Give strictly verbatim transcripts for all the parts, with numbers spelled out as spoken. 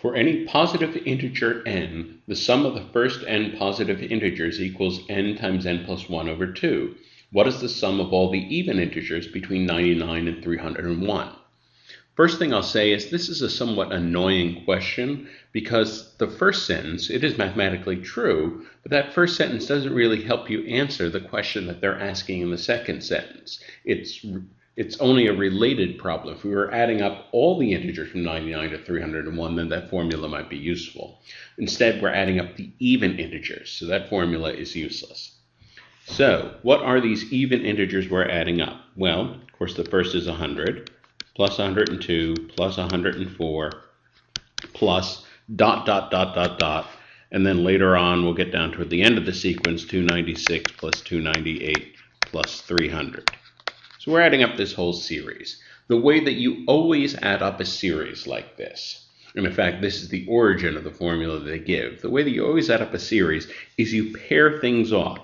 For any positive integer n, the sum of the first n positive integers equals n times n plus one over two. What is the sum of all the even integers between ninety-nine and three hundred one? First thing I'll say is this is a somewhat annoying question because the first sentence, it is mathematically true, but that first sentence doesn't really help you answer the question that they're asking in the second sentence. It's It's only a related problem. If we were adding up all the integers from ninety-nine to three hundred one, then that formula might be useful. Instead, we're adding up the even integers, so that formula is useless. So what are these even integers we're adding up? Well, of course, the first is one hundred, plus one hundred two, plus one hundred four, plus dot, dot, dot, dot, dot. And then later on, we'll get down toward the end of the sequence, two hundred ninety-six, plus two hundred ninety-eight, plus three hundred. So we're adding up this whole series. The way that you always add up a series like this, and in fact, this is the origin of the formula they give. The way that you always add up a series is you pair things off.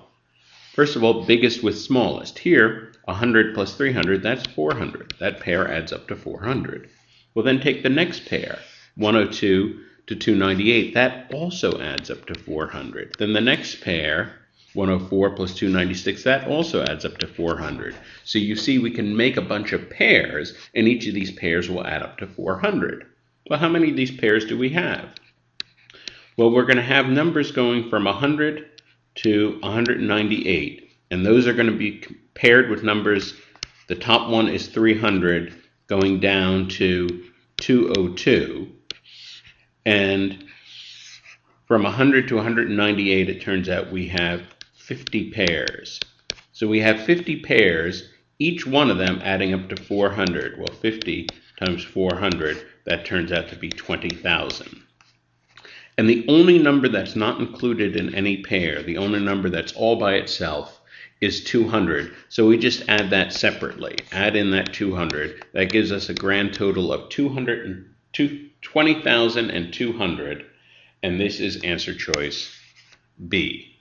First of all, biggest with smallest. Here, one hundred plus three hundred, that's four hundred. That pair adds up to four hundred. Well, then take the next pair, one hundred two to two hundred ninety-eight. That also adds up to four hundred. Then the next pair, one hundred four plus two hundred ninety-six, that also adds up to four hundred. So you see we can make a bunch of pairs, and each of these pairs will add up to four hundred. Well, how many of these pairs do we have? Well, we're going to have numbers going from one hundred to one hundred ninety-eight, and those are going to be paired with numbers. The top one is three hundred, going down to two hundred two, and from one hundred to one hundred ninety-eight, it turns out we have fifty pairs. So we have fifty pairs, each one of them adding up to four hundred. Well, fifty times four hundred, that turns out to be twenty thousand. And the only number that's not included in any pair, the only number that's all by itself, is two hundred. So we just add that separately. Add in that two hundred. That gives us a grand total of twenty thousand two hundred. And this is answer choice B.